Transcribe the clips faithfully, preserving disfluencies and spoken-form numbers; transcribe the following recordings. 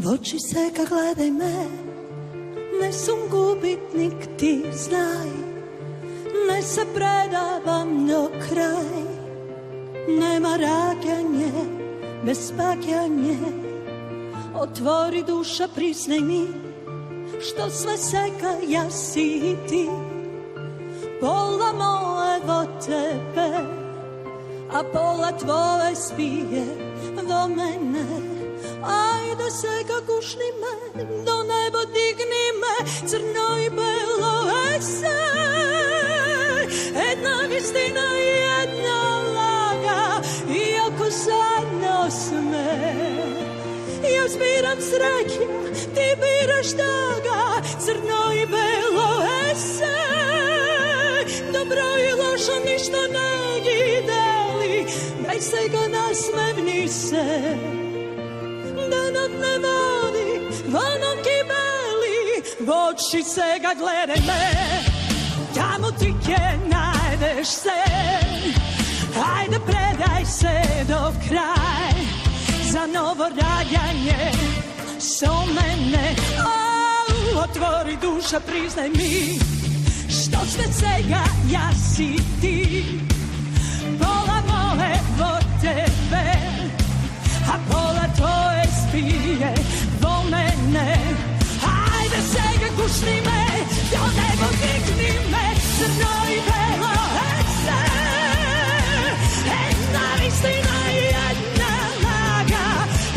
Voči seka, gledaj me, ne sum gubitnik, ti znaj, ne se predavam do kraj. Nema raganje, bez pakjanje, otvori duša, priznaj mi, što sve seka, ja si i ti. Pola moje vo tebe, a pola tvoje spije vo mene. Ajde seka, gušni me, do nebo digni me, crno i belo, ej se. Jedna istina i jedna vlaga, iako zajedno sme. Ja zbiram sreće, ti biraš toga, crno i belo, ej se. Dobro i loša ništa ne gi deli, daj se ga nasmevni se. Denot ne vodi, vonom kibeli, voči se ga gledaj me, tamo ti je najdeš se. Hajde predaj se do kraj, za novo raganje so mene. Oh, otvori duša, priznaj mi, što sve sega, ja si ti. Pola moje vo tebe, a pola tvoje spije vo mene. Ajde sega, gušni me, do nebo digni me, crno i belo, ej se. Jedna istina i jedna laga,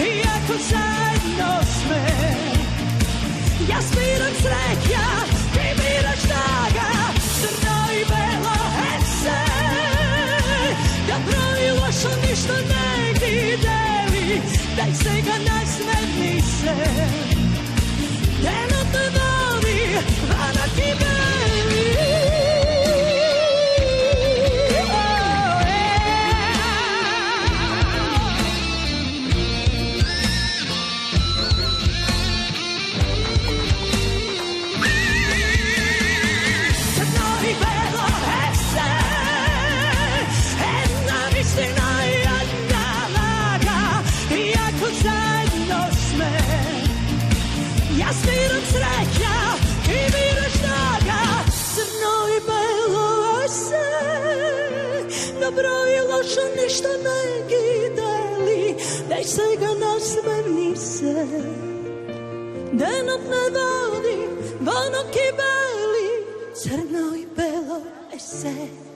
iako zajedno sme. Ja smiram sreća, ti biraš toga, crno i belo, ej se. Dobro i lošo ništa ne gi deli, daj se ga nasmevni se. Denot ne vodi, vana ti beli. Ništa ne gi deli, daj se ga nasmevni se. Denot ne vodi, vonom kibeli, crno i belo, ej se.